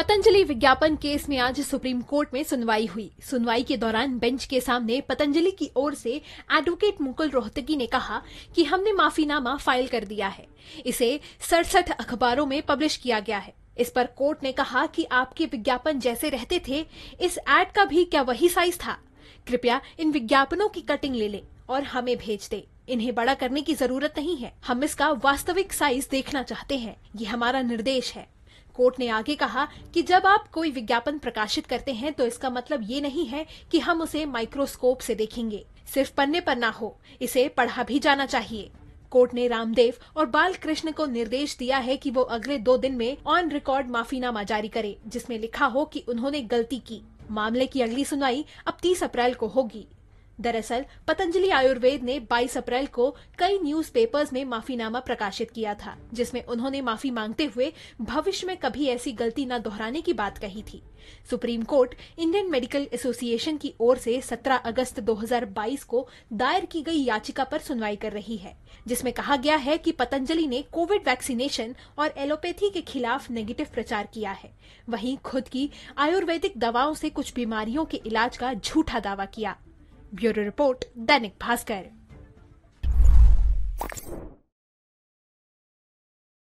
पतंजलि विज्ञापन केस में आज सुप्रीम कोर्ट में सुनवाई हुई। सुनवाई के दौरान बेंच के सामने पतंजलि की ओर से एडवोकेट मुकुल रोहतगी ने कहा कि हमने माफीनामा फाइल कर दिया है। इसे 67 अखबारों में पब्लिश किया गया है। इस पर कोर्ट ने कहा कि आपके विज्ञापन जैसे रहते थे, इस एड का भी क्या वही साइज था? कृपया इन विज्ञापनों की कटिंग ले लें और हमें भेज दें। इन्हें बड़ा करने की जरूरत नहीं है, हम इसका वास्तविक साइज देखना चाहते हैं। ये हमारा निर्देश है। कोर्ट ने आगे कहा कि जब आप कोई विज्ञापन प्रकाशित करते हैं तो इसका मतलब ये नहीं है कि हम उसे माइक्रोस्कोप से देखेंगे। सिर्फ पन्ने पर ना हो, इसे पढ़ा भी जाना चाहिए। कोर्ट ने रामदेव और बालकृष्ण को निर्देश दिया है कि वो अगले 2 दिन में ऑन रिकॉर्ड माफीनामा जारी करें, जिसमें लिखा हो कि उन्होंने गलती की। मामले की अगली सुनवाई अब 30 अप्रैल को होगी। दरअसल पतंजलि आयुर्वेद ने 22 अप्रैल को कई न्यूज़पेपर्स में माफीनामा प्रकाशित किया था, जिसमें उन्होंने माफी मांगते हुए भविष्य में कभी ऐसी गलती न दोहराने की बात कही थी। Supreme Court Indian Medical Association की ओर से 17 अगस्त 2022 को दायर की गई याचिका पर सुनवाई कर रही है, जिसमें कहा गया है कि पतंजलि ने कोविड वैक्सीनेशन और एलोपैथी के खिलाफ नेगेटिव प्रचार किया है। वहीं खुद की आयुर्वेदिक दवाओं से कुछ बीमारियों के इलाज का झूठा दावा किया। Bureau report, Dainik Bhaskar.